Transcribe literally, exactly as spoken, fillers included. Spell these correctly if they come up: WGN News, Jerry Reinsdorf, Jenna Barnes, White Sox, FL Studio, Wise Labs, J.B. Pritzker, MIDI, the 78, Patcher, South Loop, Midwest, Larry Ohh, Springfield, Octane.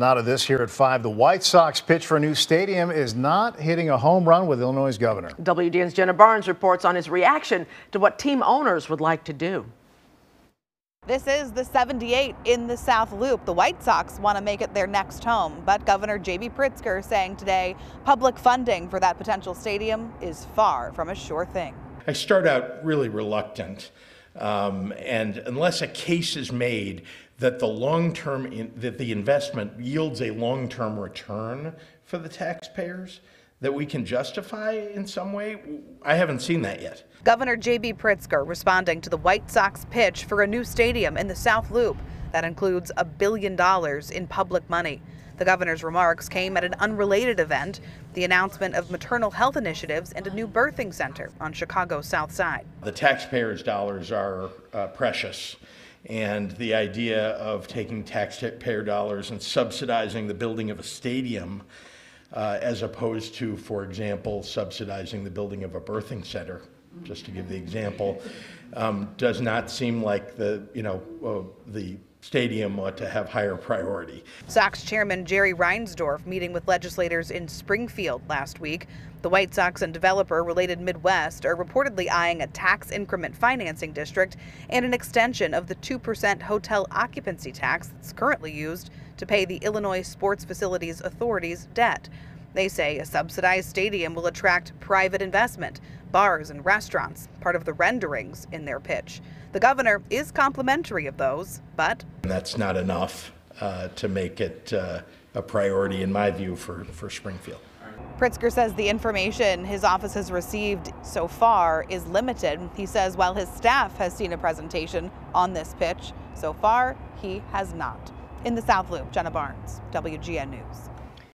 Now to this here at five. The White Sox pitch for a new stadium is not hitting a home run with Illinois' governor. W G N's Jenna Barnes reports on his reaction to what team owners would like to do. This is the seventy-eight in the South Loop. The White Sox want to make it their next home, but Governor J B Pritzker saying today public funding for that potential stadium is far from a sure thing. I start out really reluctant. Um, and unless a case is made that the long-term in, that the investment yields a long-term return for the taxpayers that we can justify in some way, I haven't seen that yet. Governor J B Pritzker responding to the White Sox pitch for a new stadium in the South Loop that includes a billion dollars in public money. The governor's remarks came at an unrelated event, the announcement of maternal health initiatives and a new birthing center on Chicago's South Side. The taxpayers' dollars are uh, precious, and the idea of taking taxpayer dollars and subsidizing the building of a stadium uh, as opposed to, for example, subsidizing the building of a birthing center, just to give the example, um, does not seem like the, you know, uh, the stadium ought to have higher priority. Sox chairman Jerry Reinsdorf meeting with legislators in Springfield last week. The White Sox and developer-related Midwest are reportedly eyeing a tax increment financing district and an extension of the two percent hotel occupancy tax that's currently used to pay the Illinois Sports Facilities Authority's debt. They say a subsidized stadium will attract private investment, bars and restaurants, part of the renderings in their pitch. The governor is complimentary of those, but that's not enough uh, to make it uh, a priority, in my view, for, for Springfield. Pritzker says the information his office has received so far is limited. He says while his staff has seen a presentation on this pitch, so far he has not. In the South Loop, Jenna Barnes, W G N News.